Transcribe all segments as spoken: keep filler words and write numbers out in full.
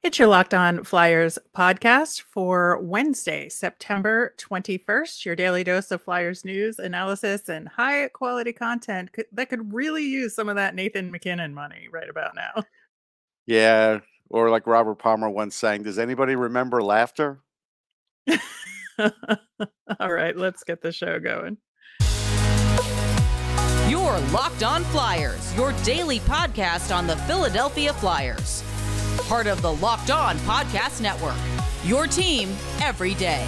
It's your Locked On Flyers podcast for Wednesday, September twenty-first. Your daily dose of Flyers news, analysis, and high-quality content that could really use some of that Nathan McKinnon money right about now. Yeah, or like Robert Palmer once sang, does anybody remember laughter? All right, let's get the show going. Your Locked On Flyers, your daily podcast on the Philadelphia Flyers. Part of the Locked On Podcast Network, your team every day.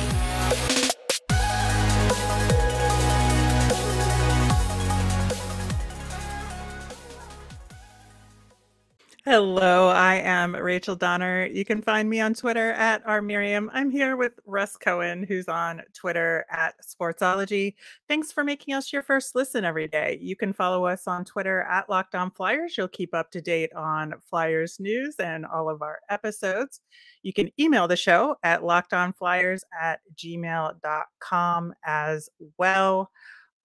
Hello, I am Rachel Donner. You can find me on Twitter at rmiriam. I'm here with Russ Cohen, who's on Twitter at Sportsology. Thanks for making us your first listen every day. You can follow us on Twitter at Locked On Flyers. You'll keep up to date on Flyers news and all of our episodes. You can email the show at lockedonflyers at gmail dot com as well.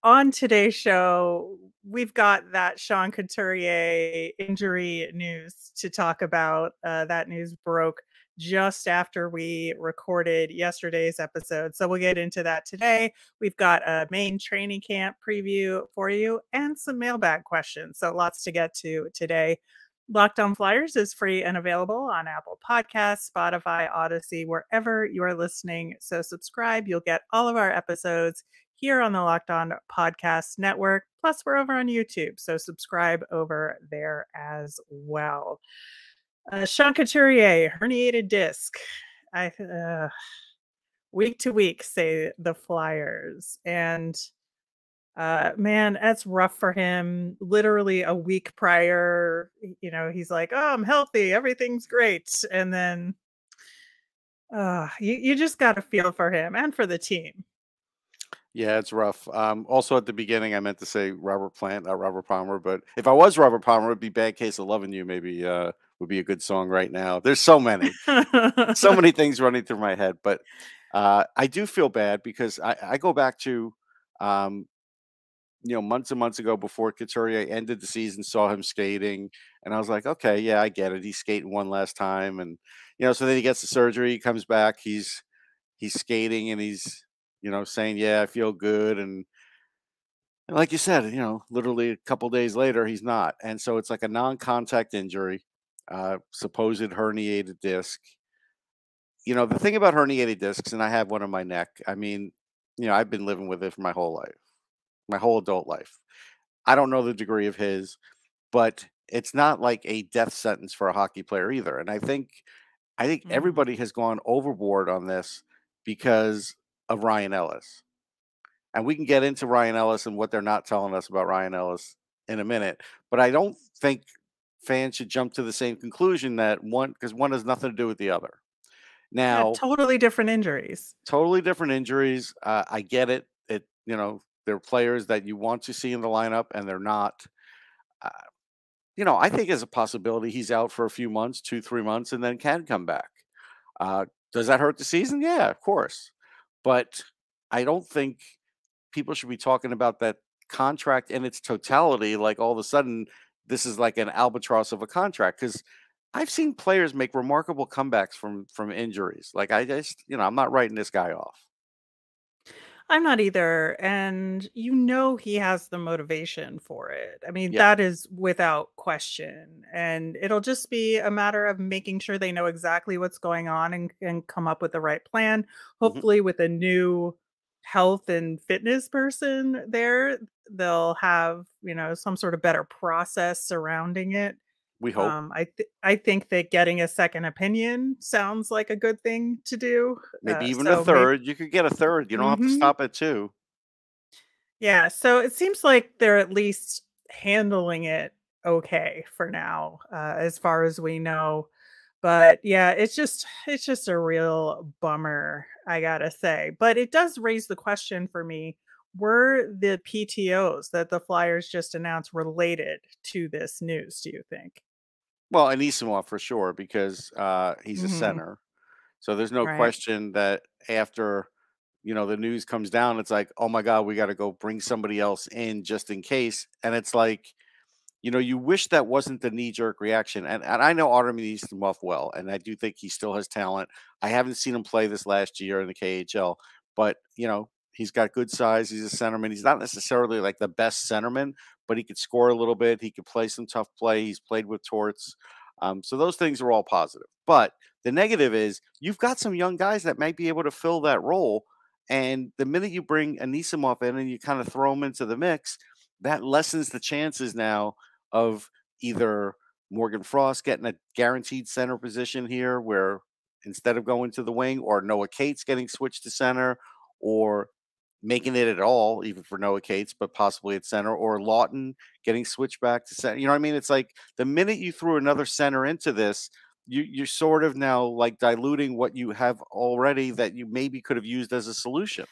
On today's show, we've got that Sean Couturier injury news to talk about. Uh, that news broke just after we recorded yesterday's episode, so we'll get into that today. We've got a main training camp preview for you and some mailbag questions, so lots to get to today. Locked On Flyers is free and available on Apple Podcasts, Spotify, Odyssey, wherever you are listening, so subscribe. You'll get all of our episodes here on the Locked On Podcast Network. Plus, we're over on YouTube, so subscribe over there as well. Uh, Sean Couturier, herniated disc. I, uh, week to week, say the Flyers. And, uh, man, that's rough for him. Literally a week prior, you know, he's like, oh, I'm healthy. Everything's great. And then uh, you, you just got to feel for him and for the team. Yeah, it's rough. Um, also, at the beginning, I meant to say Robert Plant, not Robert Palmer. But if I was Robert Palmer, it would be Bad Case of Loving You. Maybe uh, would be a good song right now. There's so many, so many things running through my head. But uh, I do feel bad because I, I go back to, um, you know, months and months ago before Couturier ended the season, saw him skating. And I was like, okay, yeah, I get it. He's skating one last time. And, you know, so then he gets the surgery. He comes back. He's he's skating and he's, you know, saying, yeah, I feel good. And, and like you said, you know, literally a couple days later, he's not. And so it's like a non-contact injury, uh, supposed herniated disc. You know, the thing about herniated discs, and I have one in my neck. I mean, you know, I've been living with it for my whole life, my whole adult life. I don't know the degree of his, but it's not like a death sentence for a hockey player either. And I think, I think mm-hmm. everybody has gone overboard on this because of Ryan Ellis. And we can get into Ryan Ellis and what they're not telling us about Ryan Ellis in a minute. But I don't think fans should jump to the same conclusion that one, because one has nothing to do with the other. Now, yeah, totally different injuries. Totally different injuries. Uh, I get it. It, you know, they're players that you want to see in the lineup and they're not. Uh, you know, I think there's a possibility he's out for a few months, two, three months, and then can come back. Uh, does that hurt the season? Yeah, of course. But I don't think people should be talking about that contract in its totality. Like all of a sudden, this is like an albatross of a contract. Because I've seen players make remarkable comebacks from from injuries. Like I just, you know, I'm not writing this guy off. I'm not either. And you know he has the motivation for it. I mean, yeah. That is without question. And it'll just be a matter of making sure they know exactly what's going on and, and come up with the right plan. Hopefully mm-hmm. with a new health and fitness person there, they'll have, you know, some sort of better process surrounding it. We hope. Um, I, th I think that getting a second opinion sounds like a good thing to do. Maybe uh, even so a third. Maybe... You could get a third. You don't mm-hmm. have to stop at two. Yeah. So it seems like they're at least handling it okay for now, uh, as far as we know. But yeah, it's just it's just a real bummer, I gotta say. But it does raise the question for me. Were the P T Os that the Flyers just announced related to this news, do you think? Well, Anisimov for sure, because uh, he's mm-hmm. a center. So there's no right. question that after, you know, the news comes down, it's like, oh, my God, we got to go bring somebody else in just in case. And it's like you know, you wish that wasn't the knee-jerk reaction. And, and I know Artem Anisimov well, and I do think he still has talent. I haven't seen him play this last year in the K H L, but, you know, he's got good size. He's a centerman. He's not necessarily like the best centerman, but he could score a little bit. He could play some tough play. He's played with Torts. Um, so those things are all positive. But the negative is you've got some young guys that might be able to fill that role. And the minute you bring Anisimov in and you kind of throw him into the mix, that lessens the chances now of either Morgan Frost getting a guaranteed center position here where instead of going to the wing, or Noah Cates getting switched to center, or making it at all, even for Noah Cates, but possibly at center, or Lawton getting switched back to center. You know what I mean? It's like the minute you threw another center into this, You, you're sort of now like diluting what you have already that you maybe could have used as a solution.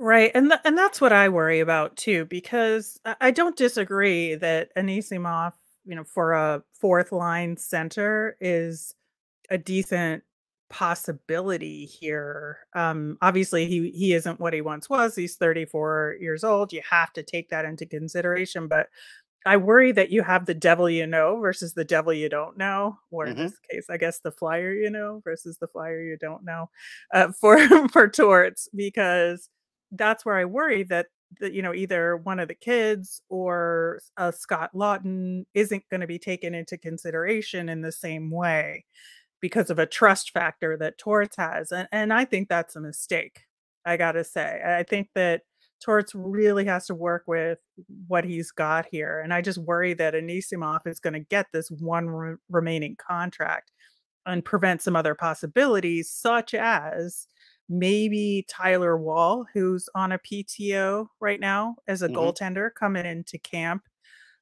Right. And, th and that's what I worry about too, because I don't disagree that Anisimov, you know, for a fourth line center is a decent possibility here. Um, obviously he, he isn't what he once was. He's thirty-four years old. You have to take that into consideration, but I worry that you have the devil you know versus the devil you don't know, or in mm-hmm. this case, I guess the flyer you know versus the flyer you don't know uh, for for Torts, because that's where I worry that, that you know either one of the kids or uh, Scott Lawton isn't going to be taken into consideration in the same way because of a trust factor that Torts has, and and I think that's a mistake. I gotta say, I think that Torts really has to work with what he's got here. And I just worry that Anisimov is going to get this one re remaining contract and prevent some other possibilities, such as maybe Tyler Wall, who's on a P T O right now as a mm-hmm. goaltender coming into camp.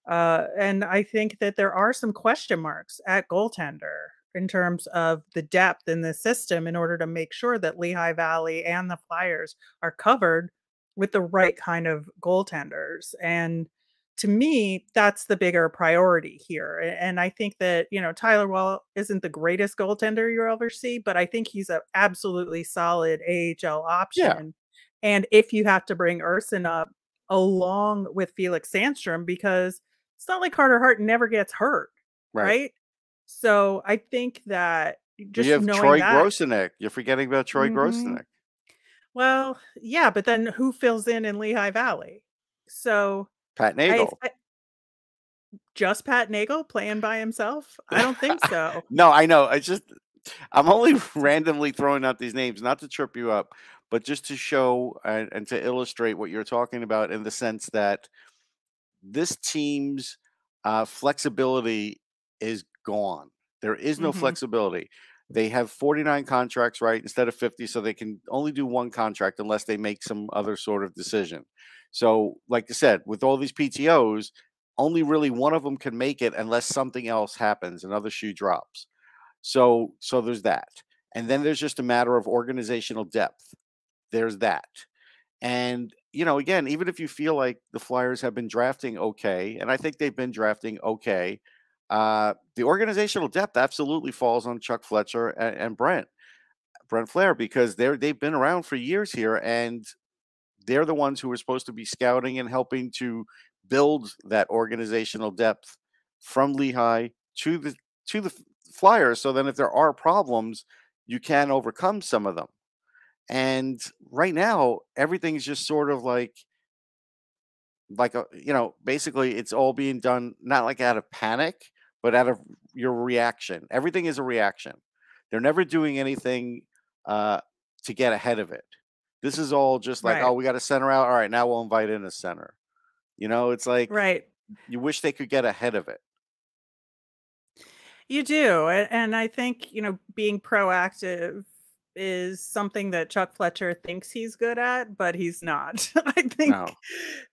Uh, and I think that there are some question marks at goaltender in terms of the depth in the system in order to make sure that Lehigh Valley and the Flyers are covered with the right kind of goaltenders. And to me, that's the bigger priority here. And I think that, you know, Tyler Wall isn't the greatest goaltender you'll ever see, but I think he's an absolutely solid A H L option. Yeah. And if you have to bring Urson up along with Felix Sandstrom, because it's not like Carter Hart never gets hurt, right? right? So I think that just you have knowing Troy that, Grosinick. You're forgetting about Troy mm-hmm. Grosinick. Well, yeah, but then who fills in in Lehigh Valley? So Pat Nagel, I, I, just Pat Nagel playing by himself? I don't think so. No, I know. I just I'm only randomly throwing out these names, not to trip you up, but just to show and, and to illustrate what you're talking about in the sense that this team's uh, flexibility is gone. There is no mm-hmm. flexibility. They have forty-nine contracts, right, instead of fifty, so they can only do one contract unless they make some other sort of decision. So, like I said, with all these P T Os, only really one of them can make it unless something else happens, another shoe drops. So, so there's that. And then there's just a matter of organizational depth. There's that. And, you know, again, even if you feel like the Flyers have been drafting okay, and I think they've been drafting okay, Uh, the organizational depth absolutely falls on Chuck Fletcher and, and Brent, Brent Flair, because they're, they've been around for years here, and they're the ones who are supposed to be scouting and helping to build that organizational depth from Lehigh to the, to the Flyers. So then if there are problems, you can overcome some of them. And right now, everything's just sort of like, like, a, you know, basically it's all being done, not like out of panic, but out of your reaction. Everything is a reaction. They're never doing anything uh, to get ahead of it. This is all just like, right. oh, we got a center out. All right, now we'll invite in a center. You know, it's like right. you wish they could get ahead of it. You do. And I think, you know, being proactive is something that Chuck Fletcher thinks he's good at, but he's not. I think no.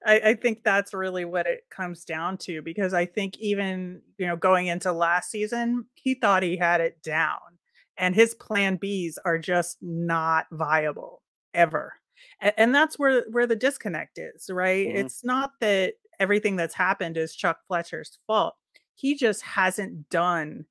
I, I think that's really what it comes down to, because I think even, you know, going into last season, he thought he had it down, and his plan B's are just not viable ever. And, and that's where, where the disconnect is, right? Mm-hmm. It's not that everything that's happened is Chuck Fletcher's fault. He just hasn't done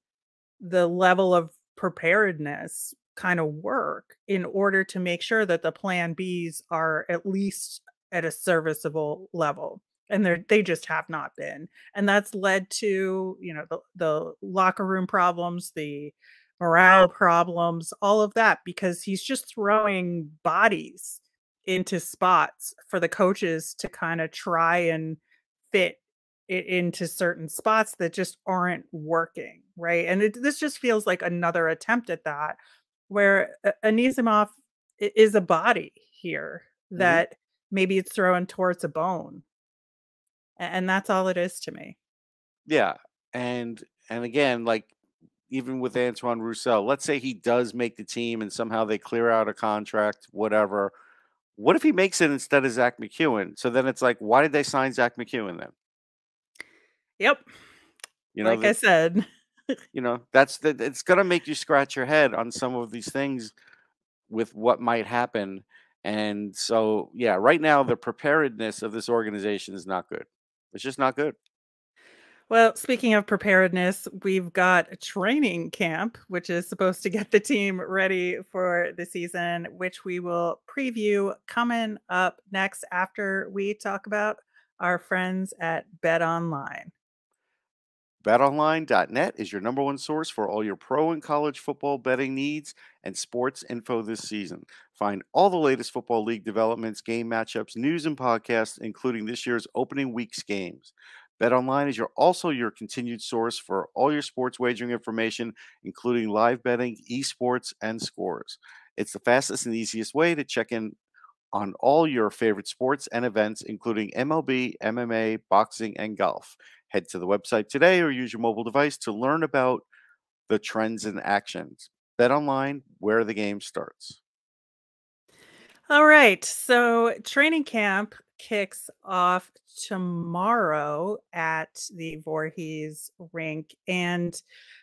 the level of preparedness kind of work in order to make sure that the plan B's are at least at a serviceable level. and they they just have not been. And that's led to, you know, the, the locker room problems, the morale problems, all of that, because he's just throwing bodies into spots for the coaches to kind of try and fit it into certain spots that just aren't working, right? And it, this just feels like another attempt at that, where Anisimov is a body here that mm-hmm. maybe it's throwing towards a bone. And that's all it is to me. Yeah. And, and again, like, even with Antoine Roussel, let's say he does make the team and somehow they clear out a contract, whatever. What if he makes it instead of Zach McEwen? So then it's like, why did they sign Zach McEwen then? Yep. You know, like the, I said, you know, that's the, it's going to make you scratch your head on some of these things with what might happen. And so, yeah, right now, the preparedness of this organization is not good. It's just not good. Well, speaking of preparedness, we've got a training camp, which is supposed to get the team ready for the season, which we will preview coming up next after we talk about our friends at BetOnline. bet online dot net is your number one source for all your pro and college football betting needs and sports info this season. Find all the latest football league developments, game matchups, news, and podcasts, including this year's opening week's games. BetOnline is your, also your continued source for all your sports wagering information, including live betting, esports, and scores. It's the fastest and easiest way to check in on all your favorite sports and events, including M L B, M M A, boxing, and golf. Head to the website today or use your mobile device to learn about the trends and actions. BetOnline, where the game starts. All right, so training camp kicks off tomorrow at the Voorhees rink. And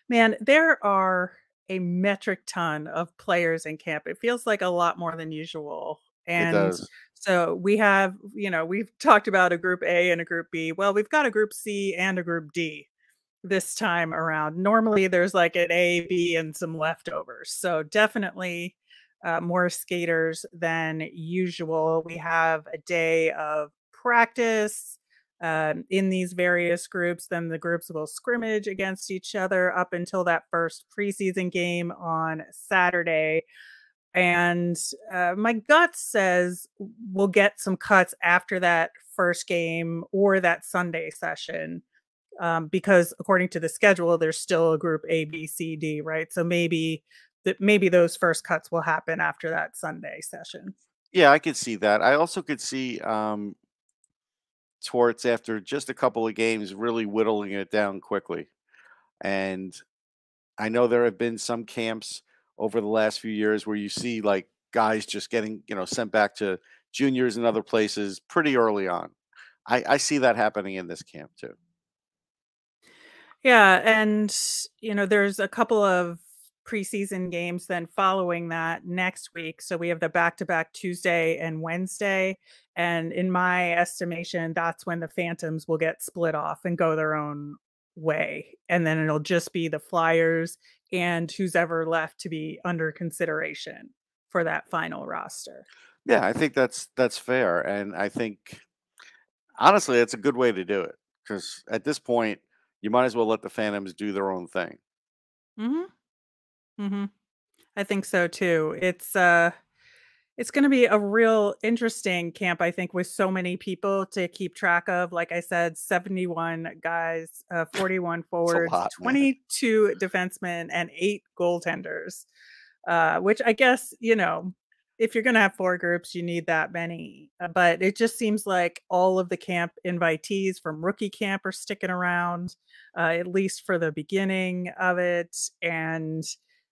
man, there are a metric ton of players in camp. It feels like a lot more than usual. And so we have, you know, we've talked about a group A and a group B. Well, we've got a group C and a group D this time around. Normally there's like an A, B, and some leftovers. So definitely Uh, more skaters than usual. We have a day of practice um, in these various groups. Then the groups will scrimmage against each other up until that first preseason game on Saturday. And uh, my gut says we'll get some cuts after that first game or that Sunday session um, because according to the schedule, there's still a group A, B, C, D, right? So maybe that maybe those first cuts will happen after that Sunday session. Yeah, I could see that. I also could see um, Torts after just a couple of games really whittling it down quickly. And I know there have been some camps over the last few years where you see like guys just getting, you know, sent back to juniors and other places pretty early on. I, I see that happening in this camp too. Yeah. And, you know, there's a couple of preseason games then following that next week. So we have the back-to-back Tuesday and Wednesday. And in my estimation, that's when the Phantoms will get split off and go their own way. And then it'll just be the Flyers and who's ever left to be under consideration for that final roster. Yeah, I think that's, that's fair. And I think, honestly, that's a good way to do it. Because at this point, you might as well let the Phantoms do their own thing. Mm-hmm. Mm-hmm. I think so too. It's uh, it's going to be a real interesting camp, I think, with so many people to keep track of. Like I said, seventy-one guys, uh, forty-one forwards, lot, twenty-two man. defensemen, and eight goaltenders. Uh, which I guess, you know, if you're going to have four groups, you need that many. But it just seems like all of the camp invitees from rookie camp are sticking around, uh, at least for the beginning of it, and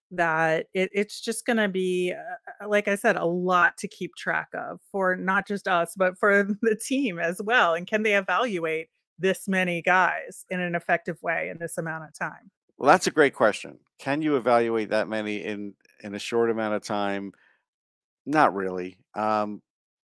that it, it's just going to be, uh, like I said, a lot to keep track of for not just us, but for the team as well. And can they evaluate this many guys in an effective way in this amount of time? Well, that's a great question. Can you evaluate that many in, in a short amount of time? Not really. Um,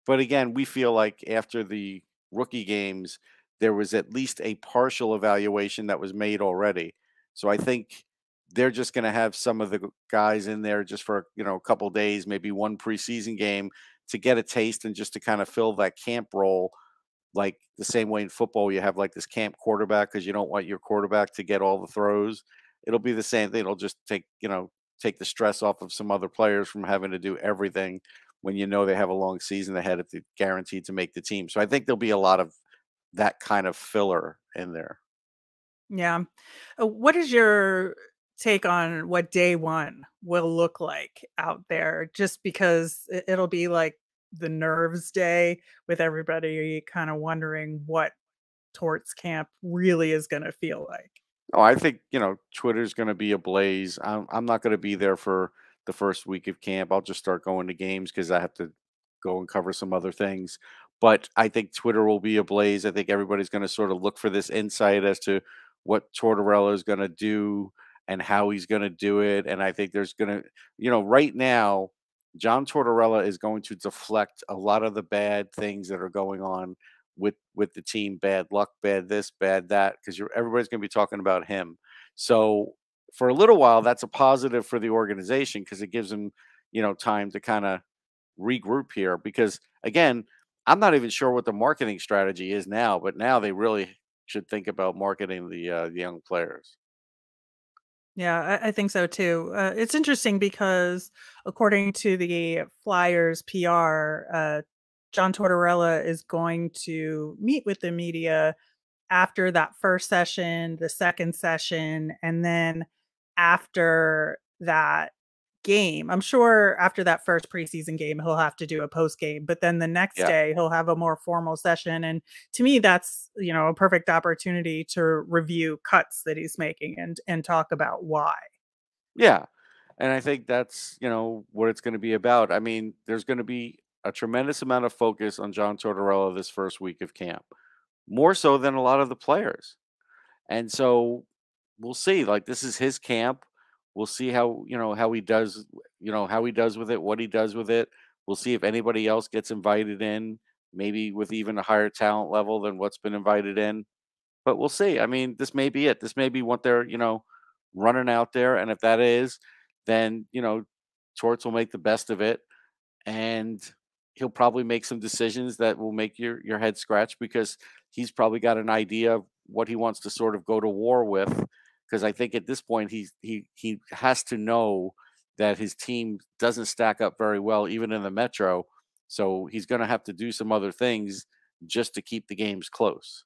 but again, we feel like after the rookie games, there was at least a partial evaluation that was made already. So I think they're just going to have some of the guys in there just for, you know, a couple of days, maybe one preseason game to get a taste and just to kind of fill that camp role like the same way in football you have like this camp quarterback because you don't want your quarterback to get all the throws. It'll be the same thing. It'll just take, you know, take the stress off of some other players from having to do everything when you know they have a long season ahead if they're guaranteed to make the team. So I think there'll be a lot of that kind of filler in there. Yeah. What is your take on what day one will look like out there? Just because it'll be like the nerves day with everybody kind of wondering what Torts camp really is going to feel like. Oh, I think, you know, Twitter's going to be ablaze. I'm, I'm not going to be there for the first week of camp. I'll just start going to games because I have to go and cover some other things. But I think Twitter will be ablaze. I think everybody's going to sort of look for this insight as to what Tortorella is going to do and how he's going to do it. And I think there's going to, you know, right now, John Tortorella is going to deflect a lot of the bad things that are going on with with the team, bad luck, bad this, bad that, because you're everybody's going to be talking about him. So for a little while, that's a positive for the organization because it gives them, you know, time to kind of regroup here. Because again, I'm not even sure what the marketing strategy is now, but now they really should think about marketing the uh, the young players. Yeah, I, I think so too. Uh, it's interesting because according to the Flyers P R, uh, John Tortorella is going to meet with the media after that first session, the second session, and then after that game. I'm sure after that first preseason game, he'll have to do a post game, but then the next yeah. day he'll have a more formal session. And to me, that's, you know, a perfect opportunity to review cuts that he's making and, and talk about why. Yeah. And I think that's, you know, what it's going to be about. I mean, there's going to be a tremendous amount of focus on John Tortorella this first week of camp, more so than a lot of the players. And so we'll see, like, this is his camp. We'll see how, you know, how he does, you know, how he does with it, what he does with it. We'll see if anybody else gets invited in, maybe with even a higher talent level than what's been invited in, but we'll see. I mean, this may be it. This may be what they're, you know, running out there. And if that is, then, you know, Torts will make the best of it. And he'll probably make some decisions that will make your, your head scratch because he's probably got an idea of what he wants to sort of go to war with. Because I think at this point, he, he, he has to know that his team doesn't stack up very well, even in the Metro. So he's going to have to do some other things just to keep the games close.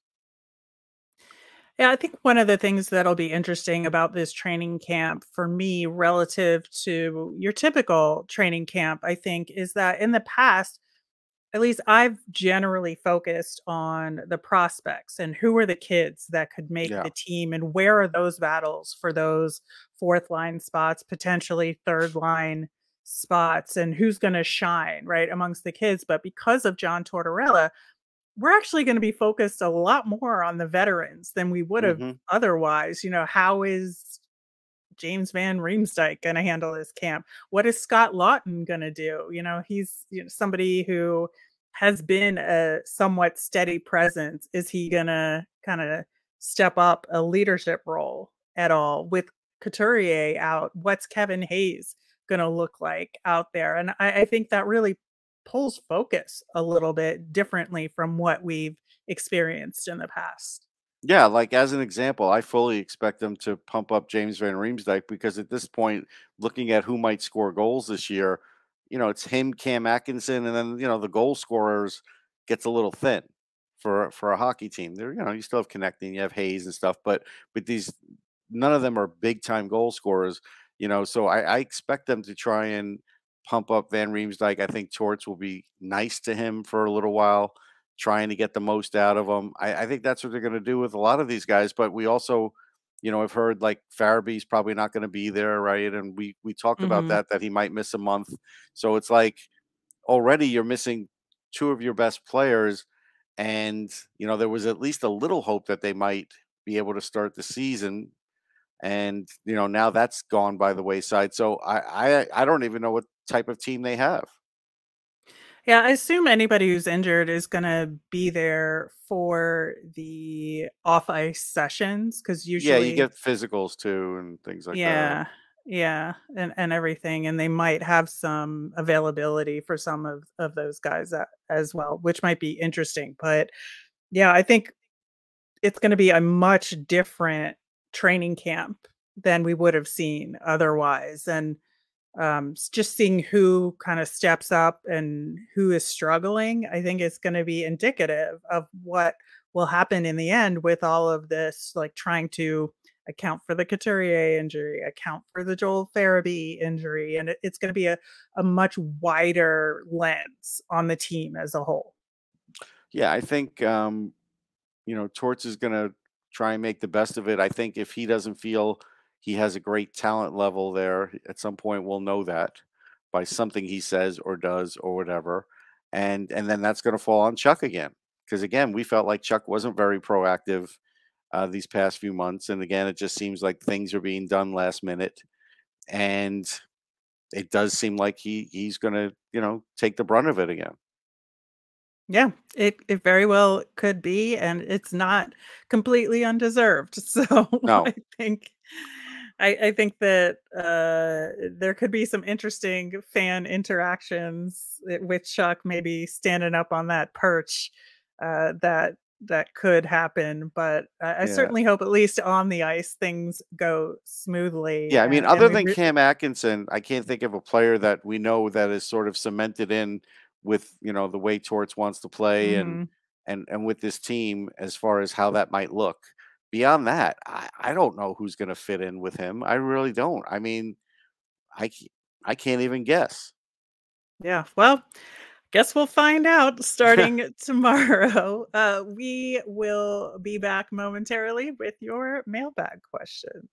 Yeah, I think one of the things that'll be interesting about this training camp for me relative to your typical training camp, I think, is that in the past, at least I've generally focused on the prospects and who are the kids that could make yeah. the team and where are those battles for those fourth line spots, potentially third line spots, and who's going to shine right amongst the kids. But because of John Tortorella, we're actually going to be focused a lot more on the veterans than we would have mm-hmm. otherwise. You know, how is James Van Riemsdyk going to handle his camp? What is Scott Lawton going to do? You know, he's you know, somebody who has been a somewhat steady presence. Is he going to kind of step up a leadership role at all? With Couturier out, what's Kevin Hayes going to look like out there? And I, I think that really pulls focus a little bit differently from what we've experienced in the past. Yeah, like as an example, I fully expect them to pump up James Van Riemsdyk because at this point, looking at who might score goals this year, you know, it's him, Cam Atkinson, and then, you know, the goal scorers gets a little thin for for a hockey team. There, you know, you still have Connecting, you have Hayes and stuff, but but these, none of them are big time goal scorers, you know, so I, I expect them to try and pump up Van Riemsdyk. I think Torts will be nice to him for a little while, trying to get the most out of him. I, I think that's what they're going to do with a lot of these guys. But we also, you know, I've heard like Farabee's probably not going to be there, right? And we we talked mm-hmm. about that, that he might miss a month. So it's like already you're missing two of your best players. And, you know, there was at least a little hope that they might be able to start the season. And, you know, now that's gone by the wayside. So I I, I don't even know what type of team they have. Yeah, I assume anybody who's injured is going to be there for the off-ice sessions because usually... Yeah, you get physicals too and things like yeah, that. Yeah, yeah, and, and everything. And they might have some availability for some of, of those guys that, as well, which might be interesting. But yeah, I think it's going to be a much different training camp than we would have seen otherwise. And um, just seeing who kind of steps up and who is struggling, I think it's going to be indicative of what will happen in the end with all of this, like trying to account for the Couturier injury, account for the Joel Farabee injury. And it, it's going to be a, a much wider lens on the team as a whole. Yeah, I think, um, you know, Torts is going to try and make the best of it. I think if he doesn't feel he has a great talent level there, at some point we'll know that by something he says or does or whatever. And, and then that's going to fall on Chuck again. Because, again, we felt like Chuck wasn't very proactive uh, these past few months. And, again, it just seems like things are being done last minute. And it does seem like he he's going to, you know, take the brunt of it again. Yeah, it, it very well could be. And it's not completely undeserved. So no. I think I, I think that uh, there could be some interesting fan interactions with Chuck, maybe standing up on that perch. Uh, that that could happen, but uh, I yeah. certainly hope at least on the ice things go smoothly. Yeah, I mean, and, other and than Cam Atkinson, I can't think of a player that we know that is sort of cemented in with, you know, the way Torts wants to play mm-hmm. and and and with this team as far as how that might look. Beyond that, I, I don't know who's going to fit in with him. I really don't. I mean, I I can't even guess. Yeah, well, guess we'll find out starting tomorrow. Uh, we will be back momentarily with your mailbag questions.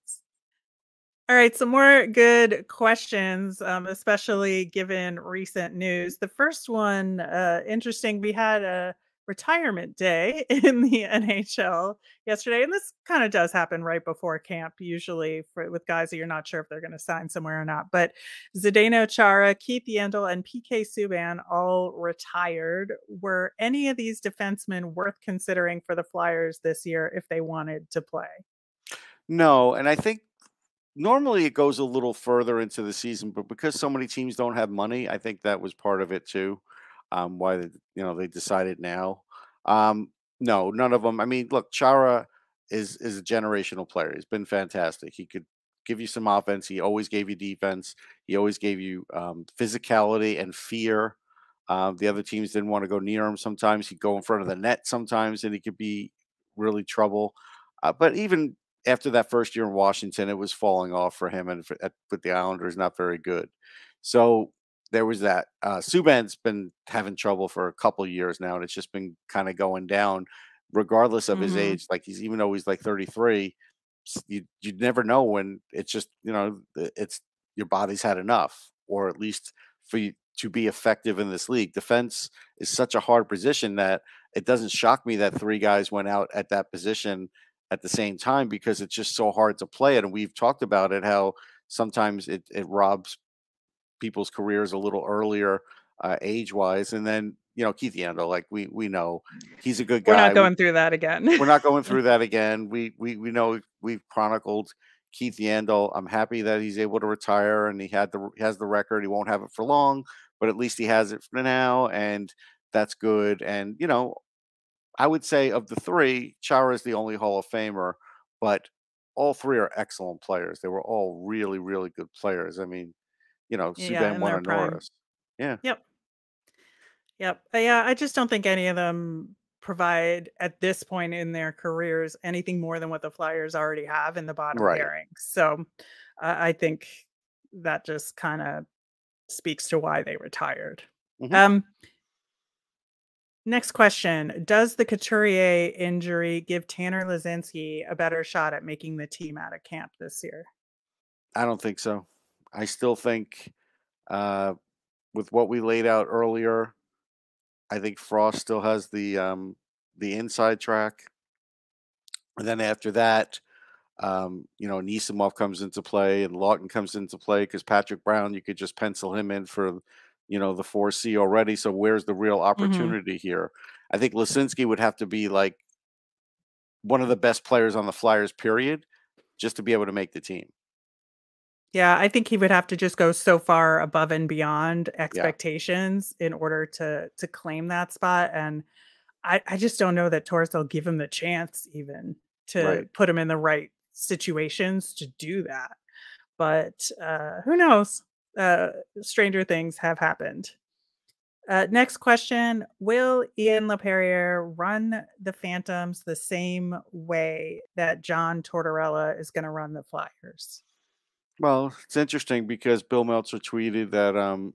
All right, some more good questions, um, especially given recent news. The first one, uh, interesting, we had a retirement day in the N H L yesterday, and this kind of does happen right before camp, usually for, with guys that you're not sure if they're going to sign somewhere or not. But Zdeno Chara, Keith Yandel, and P K Subban all retired. Were any of these defensemen worth considering for the Flyers this year if they wanted to play? No, and I think normally it goes a little further into the season, but because so many teams don't have money, I think that was part of it too. Um, why they, you know, they decided now. Um, no, none of them. I mean, look, Chara is is a generational player. He's been fantastic. He could give you some offense. He always gave you defense. He always gave you um, physicality and fear. Um, the other teams didn't want to go near him sometimes. He'd go in front of the net sometimes, and he could be really trouble. Uh, but even after that first year in Washington, it was falling off for him, and for, at, with the Islanders, not very good. So there was that. Uh, Subban's been having trouble for a couple of years now, and it's just been kind of going down, regardless of mm-hmm. his age. Like he's even though he's like thirty-three, you you'd never know when it's just, you know, it's your body's had enough, or at least for you to be effective in this league. Defense is such a hard position that it doesn't shock me that three guys went out at that position at the same time because it's just so hard to play it. And we've talked about it how sometimes it it robs people's careers a little earlier uh, age-wise. And then, you know, Keith Yandel, like we we know he's a good guy. We're not going we, through that again. We're not going through that again. We we we know we've chronicled Keith Yandel. I'm happy that he's able to retire and he had the he has the record. He won't have it for long, but at least he has it for now, and that's good. And, you know, I would say of the three, Chara is the only Hall of Famer, but all three are excellent players. They were all really, really good players. I mean, you know, Subban yeah, won a Norris. Yeah. Yep. Yep. Yeah. I just don't think any of them provide at this point in their careers anything more than what the Flyers already have in the bottom right. pairing. So uh, I think that just kind of speaks to why they retired. Mm-hmm. Um, next question. Does the Couturier injury give Tanner Leszczynski a better shot at making the team out of camp this year? I don't think so. I still think uh, with what we laid out earlier, I think Frost still has the um, the inside track. And then after that, um, you know, Anisimov comes into play and Lawton comes into play because Patrick Brown, you could just pencil him in for, you know, the four C already. So where's the real opportunity mm-hmm. here? I think Leszczynski would have to be like one of the best players on the Flyers, period, just to be able to make the team. Yeah, I think he would have to just go so far above and beyond expectations yeah. in order to to claim that spot. And I, I just don't know that Torres will give him the chance even to right. put him in the right situations to do that. But uh, who knows? Uh, stranger things have happened. Uh, next question. Will Ian Laperrière run the Phantoms the same way that John Tortorella is going to run the Flyers? Well, it's interesting because Bill Meltzer tweeted that um,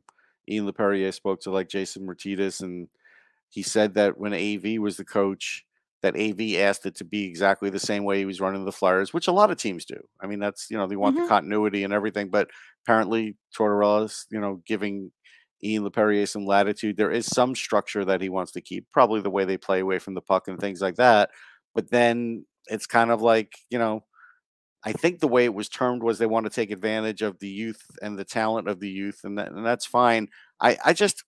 Ian Laperrière spoke to like Jason Martinez, and he said that when A V was the coach, that A V asked it to be exactly the same way he was running the Flyers, which a lot of teams do. I mean, that's, you know, they want mm-hmm. the continuity and everything, but apparently Tortorella's, you know, giving Ian Laperrière some latitude. There is some structure that he wants to keep, probably the way they play away from the puck and things like that. But then it's kind of like, you know, I think the way it was termed was they want to take advantage of the youth and the talent of the youth, and, that, and that's fine. I, I just,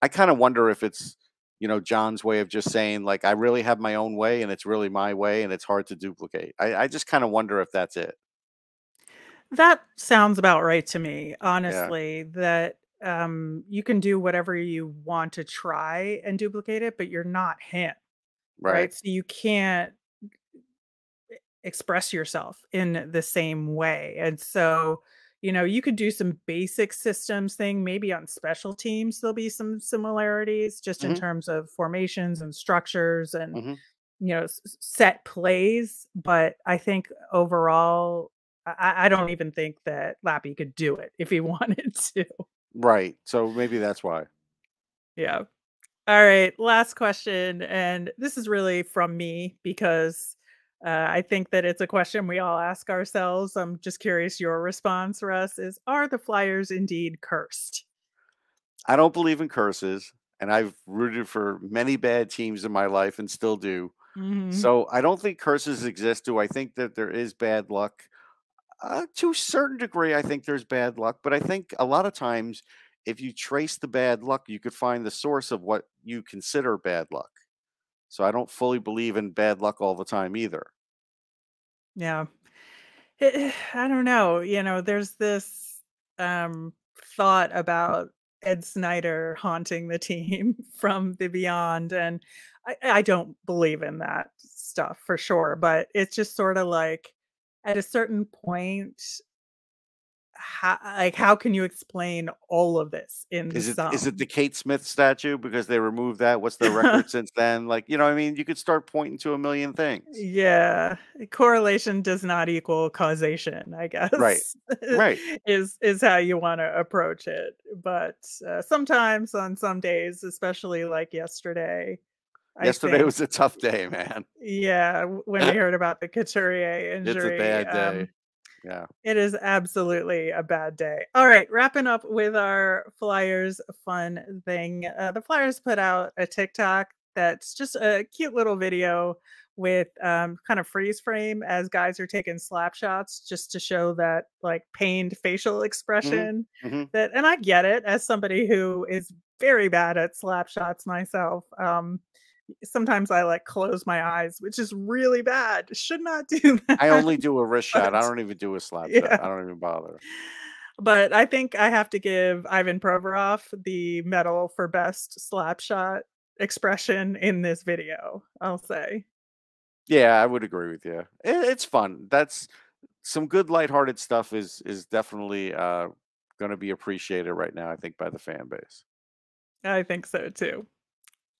I kind of wonder if it's, you know, John's way of just saying, like, I really have my own way and it's really my way and it's hard to duplicate. I, I just kind of wonder if that's it. That sounds about right to me, honestly, yeah. that um, you can do whatever you want to try and duplicate it, but you're not him. Right. right? So you can't express yourself in the same way. And so, you know, you could do some basic systems thing, maybe on special teams, there'll be some similarities just mm-hmm. in terms of formations and structures and, mm-hmm. you know, set plays. But I think overall, I, I don't even think that Lappy could do it if he wanted to. Right. So maybe that's why. Yeah. All right. Last question. And this is really from me because Uh, I think that it's a question we all ask ourselves. I'm just curious your response, Russ, is are the Flyers indeed cursed? I don't believe in curses, and I've rooted for many bad teams in my life and still do. Mm-hmm. So I don't think curses exist. Do I think that there is bad luck? Uh, to a certain degree, I think there's bad luck, but I think a lot of times if you trace the bad luck, you could find the source of what you consider bad luck. So I don't fully believe in bad luck all the time either. Yeah. It, I don't know. You know, there's this um, thought about Ed Snyder haunting the team from the beyond. And I, I don't believe in that stuff for sure. But it's just sort of like at a certain point, how, like, how can you explain all of this in is it, is it the Kate Smith statue because they removed that? What's the record since then? Like, you know what I mean? You could start pointing to a million things. Yeah. Correlation does not equal causation, I guess. Right. Right. is, is how you want to approach it. But uh, sometimes on some days, especially like yesterday, Yesterday think, was a tough day, man. Yeah. When we heard about the Couturier injury. It's a bad day. Um, Yeah. It is absolutely a bad day. All right. Wrapping up with our Flyers fun thing. Uh, the Flyers put out a TikTok that's just a cute little video with um, kind of freeze frame as guys are taking slap shots just to show that like pained facial expression mm-hmm. that, and I get it as somebody who is very bad at slap shots myself. Um, Sometimes I like close my eyes, which is really bad. Should not do that. I only do a wrist shot. I don't even do a slap yeah. shot. I don't even bother. But I think I have to give Ivan Provorov the medal for best slap shot expression in this video, I'll say. Yeah, I would agree with you. It's fun. That's some good lighthearted stuff is is definitely uh, going to be appreciated right now, I think, by the fan base. I think so, too.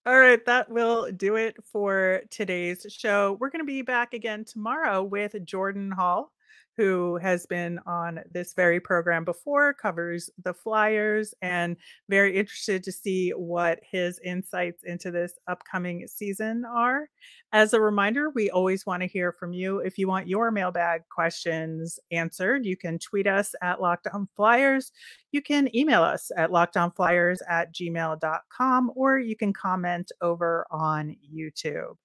All right, that will do it for today's show. We're going to be back again tomorrow with Jordan Hall, who has been on this very program before, covers the Flyers, and very interested to see what his insights into this upcoming season are. As a reminder, we always want to hear from you. If you want your mailbag questions answered, you can tweet us at Locked On Flyers. You can email us at lockdownflyers at gmail dot com, or you can comment over on YouTube.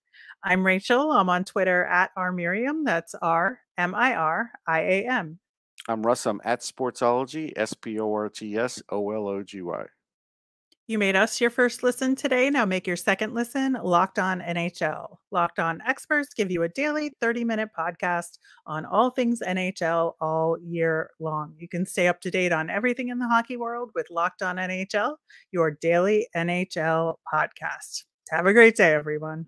I'm Rachel. I'm on Twitter at R Miriam. That's R M I R I A M. I'm Russ. I'm at Sportsology, S P O R T S O L O G Y. You made us your first listen today. Now make your second listen Locked On N H L. Locked On experts give you a daily thirty minute podcast on all things N H L all year long. You can stay up to date on everything in the hockey world with Locked On N H L, your daily N H L podcast. Have a great day, everyone.